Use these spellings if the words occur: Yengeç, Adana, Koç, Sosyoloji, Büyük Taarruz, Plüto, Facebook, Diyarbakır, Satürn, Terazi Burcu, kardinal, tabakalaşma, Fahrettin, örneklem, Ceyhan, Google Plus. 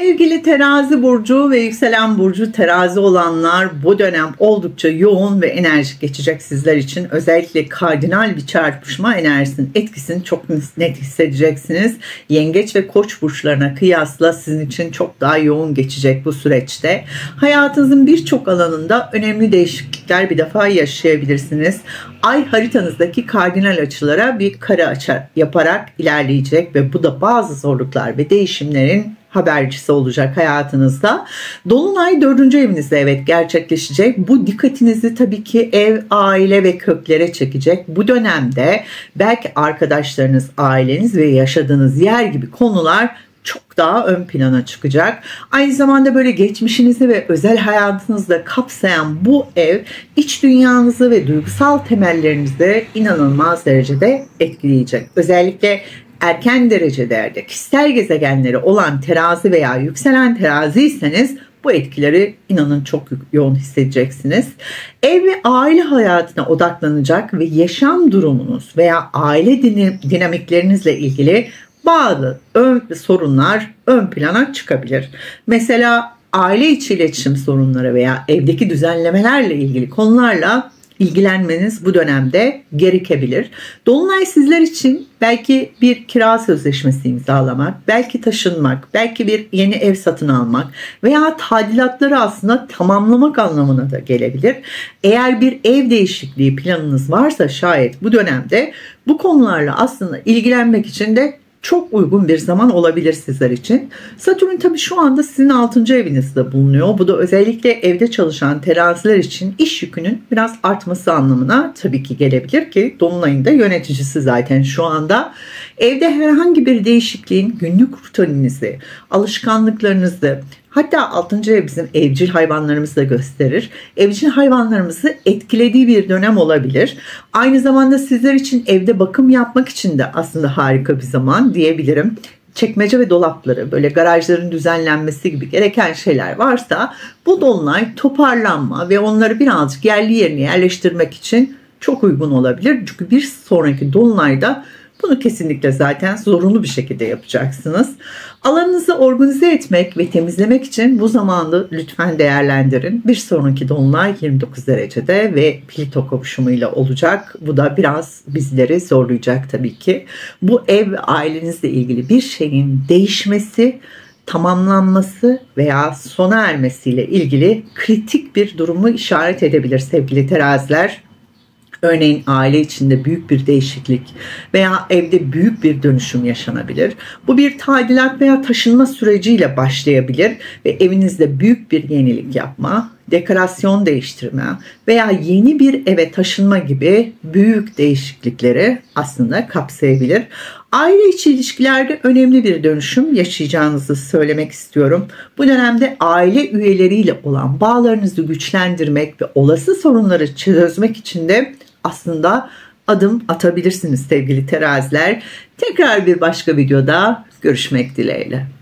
Sevgili Terazi Burcu ve Yükselen Burcu Terazi olanlar, bu dönem oldukça yoğun ve enerjik geçecek sizler için. Özellikle kardinal bir çarpışma enerjisinin etkisini çok net hissedeceksiniz. Yengeç ve Koç burçlarına kıyasla sizin için çok daha yoğun geçecek bu süreçte. Hayatınızın birçok alanında önemli değişiklikler bir defa yaşayabilirsiniz. Ay haritanızdaki kardinal açılara bir kare açı yaparak ilerleyecek ve bu da bazı zorluklar ve değişimlerin habercisi olacak hayatınızda. Dolunay 4. evinizde gerçekleşecek. Bu dikkatinizi tabii ki ev, aile ve köklere çekecek. Bu dönemde belki arkadaşlarınız, aileniz ve yaşadığınız yer gibi konular çok daha ön plana çıkacak. Aynı zamanda böyle geçmişinizi ve özel hayatınızı da kapsayan bu ev, iç dünyanızı ve duygusal temellerinizi inanılmaz derecede etkileyecek. Özellikle erken derecelerde kişisel gezegenleri olan terazi veya yükselen teraziyseniz bu etkileri inanın çok yoğun hissedeceksiniz. Ev ve aile hayatına odaklanacak ve yaşam durumunuz veya aile dinamiklerinizle ilgili bazı sorunlar ön plana çıkabilir. Mesela aile içi iletişim sorunları veya evdeki düzenlemelerle ilgili konularla ilgilenmeniz bu dönemde gerekebilir. Dolunay sizler için belki bir kira sözleşmesi imzalamak, belki taşınmak, belki bir yeni ev satın almak veya tadilatları aslında tamamlamak anlamına da gelebilir. Eğer bir ev değişikliği planınız varsa şayet bu dönemde bu konularla aslında ilgilenmek için de çok uygun bir zaman olabilir sizler için. Satürn tabii şu anda sizin 6. evinizde bulunuyor. Bu da özellikle evde çalışan teraziler için iş yükünün biraz artması anlamına tabii ki gelebilir ki Dolunay'ın da yöneticisi zaten şu anda. Evde herhangi bir değişikliğin günlük rutininizi, alışkanlıklarınızı, hatta 6. ev bizim evcil hayvanlarımızı da gösterir. Evcil hayvanlarımızı etkilediği bir dönem olabilir. Aynı zamanda sizler için evde bakım yapmak için de aslında harika bir zaman diyebilirim. Çekmece ve dolapları, böyle garajların düzenlenmesi gibi gereken şeyler varsa bu dolunay toparlanma ve onları birazcık yerli yerine yerleştirmek için çok uygun olabilir. Çünkü bir sonraki dolunayda bunu kesinlikle zaten zorunlu bir şekilde yapacaksınız. Alanınızı organize etmek ve temizlemek için bu zamanı lütfen değerlendirin. Bir sonraki dolunay 29 derecede ve Plüto kavuşumuyla olacak. Bu da biraz bizleri zorlayacak tabii ki. Bu ev ve ailenizle ilgili bir şeyin değişmesi, tamamlanması veya sona ermesiyle ilgili kritik bir durumu işaret edebilir sevgili teraziler. Örneğin aile içinde büyük bir değişiklik veya evde büyük bir dönüşüm yaşanabilir. Bu bir tadilat veya taşınma süreciyle başlayabilir ve evinizde büyük bir yenilik yapma, dekorasyon değiştirme veya yeni bir eve taşınma gibi büyük değişiklikleri aslında kapsayabilir. Aile içi ilişkilerde önemli bir dönüşüm yaşayacağınızı söylemek istiyorum. Bu dönemde aile üyeleriyle olan bağlarınızı güçlendirmek ve olası sorunları çözmek için de aslında adım atabilirsiniz sevgili teraziler. Tekrar bir başka videoda görüşmek dileğiyle.